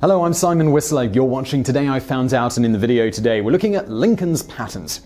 Hello, I'm Simon Whistler. You're watching Today I Found Out, and in the video today we're looking at Lincoln's patent.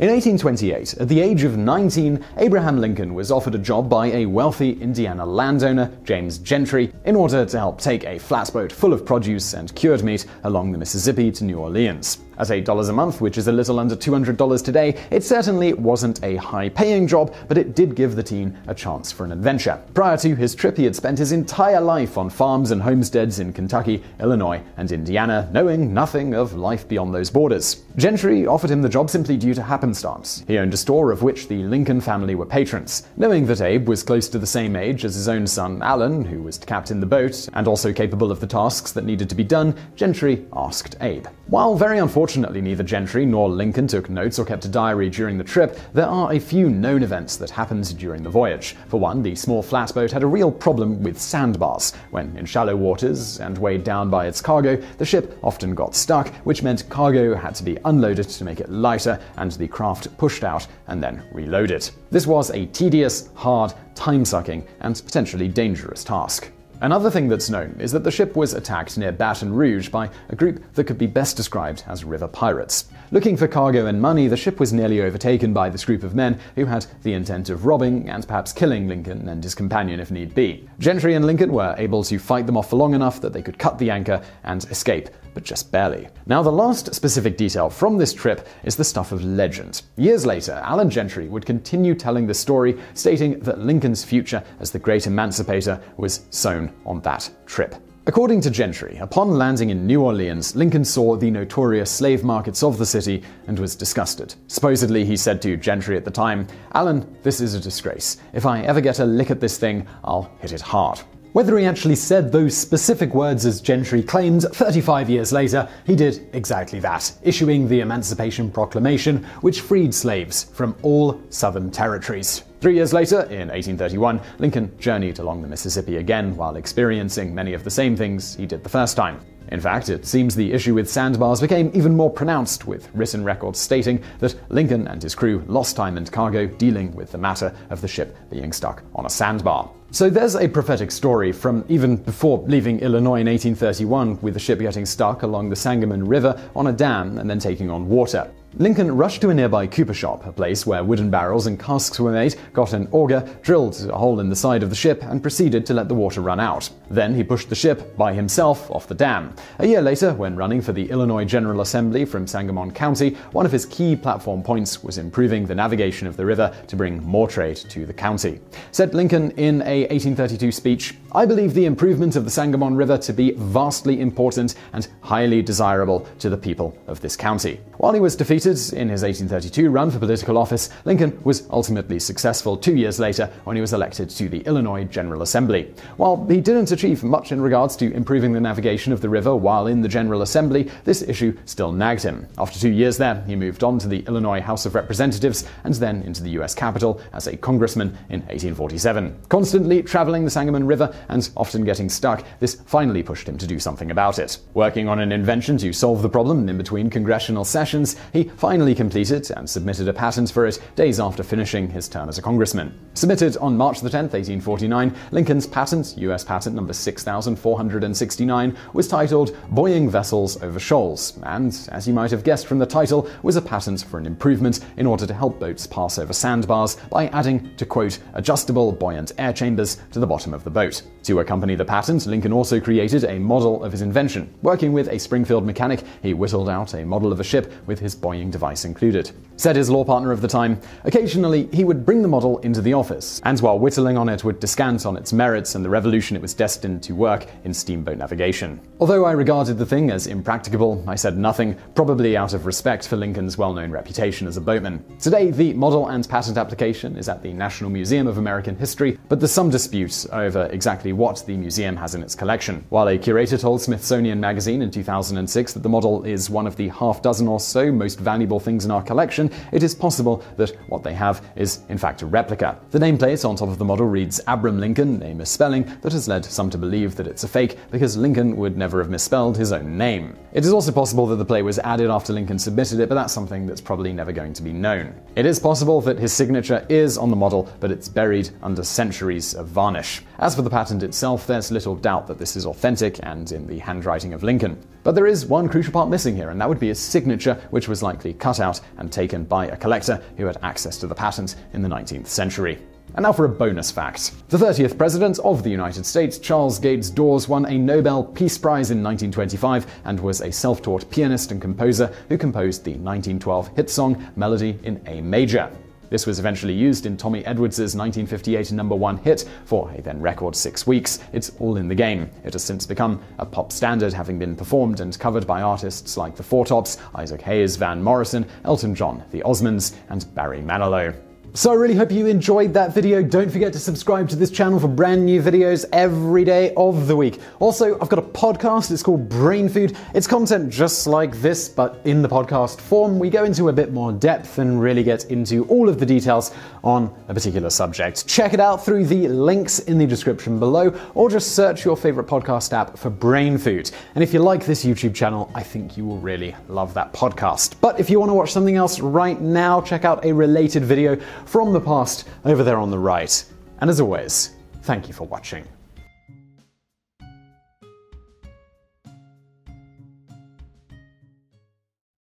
In 1828, at the age of 19, Abraham Lincoln was offered a job by a wealthy Indiana landowner, James Gentry, in order to help take a flatboat full of produce and cured meat along the Mississippi to New Orleans. At $8 a month, which is a little under $200 today, it certainly wasn't a high-paying job, but it did give the teen a chance for an adventure. Prior to his trip, he had spent his entire life on farms and homesteads in Kentucky, Illinois, and Indiana, knowing nothing of life beyond those borders. Gentry offered him the job simply due to happenstance. He owned a store of which the Lincoln family were patrons. Knowing that Abe was close to the same age as his own son Allen, who was to captain the boat, and also capable of the tasks that needed to be done, Gentry asked Abe. While very unfortunately, neither Gentry nor Lincoln took notes or kept a diary during the trip, there are a few known events that happened during the voyage. For one, the small flatboat had a real problem with sandbars. When in shallow waters and weighed down by its cargo, the ship often got stuck, which meant cargo had to be unloaded to make it lighter and the craft pushed out and then reloaded. This was a tedious, hard, time-sucking, and potentially dangerous task. Another thing that's known is that the ship was attacked near Baton Rouge by a group that could be best described as river pirates. Looking for cargo and money, the ship was nearly overtaken by this group of men who had the intent of robbing and perhaps killing Lincoln and his companion if need be. Gentry and Lincoln were able to fight them off for long enough that they could cut the anchor and escape, but just barely. Now, the last specific detail from this trip is the stuff of legend. Years later, Allen Gentry would continue telling the story, stating that Lincoln's future as the great emancipator was sown on that trip. According to Gentry, upon landing in New Orleans, Lincoln saw the notorious slave markets of the city and was disgusted. Supposedly, he said to Gentry at the time, "Allen, this is a disgrace. If I ever get a lick at this thing, I'll hit it hard." Whether he actually said those specific words as Gentry claimed, 35 years later, he did exactly that, issuing the Emancipation Proclamation, which freed slaves from all southern territories. 3 years later, in 1831, Lincoln journeyed along the Mississippi again while experiencing many of the same things he did the first time. In fact, it seems the issue with sandbars became even more pronounced, with written records stating that Lincoln and his crew lost time and cargo dealing with the matter of the ship being stuck on a sandbar. So there's a prophetic story from even before leaving Illinois in 1831, with the ship getting stuck along the Sangamon River on a dam and then taking on water. Lincoln rushed to a nearby cooper shop, a place where wooden barrels and casks were made, got an auger, drilled a hole in the side of the ship, and proceeded to let the water run out. Then he pushed the ship, by himself, off the dam. A year later, when running for the Illinois General Assembly from Sangamon County, one of his key platform points was improving the navigation of the river to bring more trade to the county. Said Lincoln in a 1832 speech, "I believe the improvement of the Sangamon River to be vastly important and highly desirable to the people of this county." While he was defeated in his 1832 run for political office, Lincoln was ultimately successful 2 years later when he was elected to the Illinois General Assembly. While he didn't achieve much in regards to improving the navigation of the river while in the General Assembly, this issue still nagged him. After 2 years there, he moved on to the Illinois House of Representatives and then into the U.S. Capitol as a congressman in 1847. Constantly traveling the Sangamon River and often getting stuck, this finally pushed him to do something about it. Working on an invention to solve the problem in between congressional sessions, he finally completed and submitted a patent for it days after finishing his term as a congressman. Submitted on March 10, 1849, Lincoln's patent, U.S. Patent number 6469, was titled Buoying Vessels Over Shoals, and, as you might have guessed from the title, was a patent for an improvement in order to help boats pass over sandbars by adding, to quote, adjustable buoyant air chambers to the bottom of the boat. To accompany the patent, Lincoln also created a model of his invention. Working with a Springfield mechanic, he whittled out a model of a ship with his buoying device included. Said his law partner of the time, "Occasionally he would bring the model into the office, and while whittling on it would descant on its merits and the revolution it was destined to work in steamboat navigation. Although I regarded the thing as impracticable, I said nothing, probably out of respect for Lincoln's well-known reputation as a boatman." Today, the model and patent application is at the National Museum of American History, but there's some dispute over exactly what the museum has in its collection. While a curator told Smithsonian Magazine in 2006 that the model is one of the half dozen or so most valuable valuable things in our collection, it is possible that what they have is in fact a replica. The nameplate on top of the model reads Abraham Lincoln, a misspelling that has led some to believe that it's a fake because Lincoln would never have misspelled his own name. It is also possible that the plate was added after Lincoln submitted it, but that's something that's probably never going to be known. It is possible that his signature is on the model, but it's buried under centuries of varnish. As for the patent itself, there's little doubt that this is authentic and in the handwriting of Lincoln. But there is one crucial part missing here, and that would be his signature, which was likely cut out and taken by a collector who had access to the patent in the 19th century. And now for a bonus fact. The 30th President of the United States, Charles Gates Dawes, won a Nobel Peace Prize in 1925 and was a self-taught pianist and composer who composed the 1912 hit song Melody in A Major. This was eventually used in Tommy Edwards' 1958 No. 1 hit for a then record 6 weeks, It's All in the Game. It has since become a pop standard, having been performed and covered by artists like The Four Tops, Isaac Hayes, Van Morrison, Elton John, The Osmonds, and Barry Manilow. So I really hope you enjoyed that video. Don't forget to subscribe to this channel for brand new videos every day of the week. Also, I've got a podcast, it's called Brain Food. It's content just like this, but in the podcast form. We go into a bit more depth and really get into all of the details on a particular subject. Check it out through the links in the description below, or just search your favorite podcast app for Brain Food. And if you like this YouTube channel, I think you will really love that podcast. But if you want to watch something else right now, check out a related video from the past over there on the right. And as always, thank you for watching.